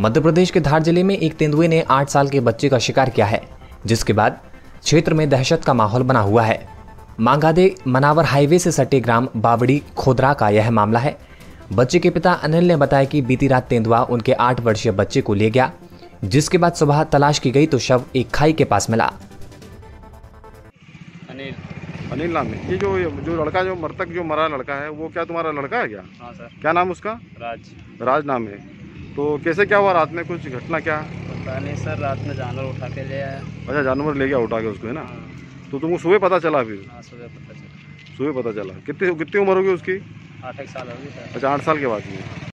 मध्य प्रदेश के धार जिले में एक तेंदुए ने 8 साल के बच्चे का शिकार किया है, जिसके बाद क्षेत्र में दहशत का माहौल बना हुआ है। मांगादे-मनावर हाईवे से सटे ग्राम बावड़ी खोदरा का यह मामला है। बच्चे के पिता अनिल ने बताया कि बीती रात तेंदुआ उनके 8 वर्षीय बच्चे को ले गया, जिसके बाद सुबह तलाश की गई तो शव एक खाई के पास मिला। अनिल नाम है। ये जो लड़का जो मृतक जो मरा लड़का है, वो क्या तुम्हारा लड़का है क्या? हाँ सर। क्या नाम उसका? राज नाम है। तो कैसे क्या हुआ रात में, कुछ घटना क्या? पता नहीं सर, रात में जानवर उठा के ले आया। अच्छा, जानवर ले गया उठा के उसको, है ना? तो तुमको सुबह पता चला फिर? हाँ, सुबह पता चला। कितनी उम्र होगी उसकी? 8 साल होगी सर। अच्छा, 8 साल के बाद में।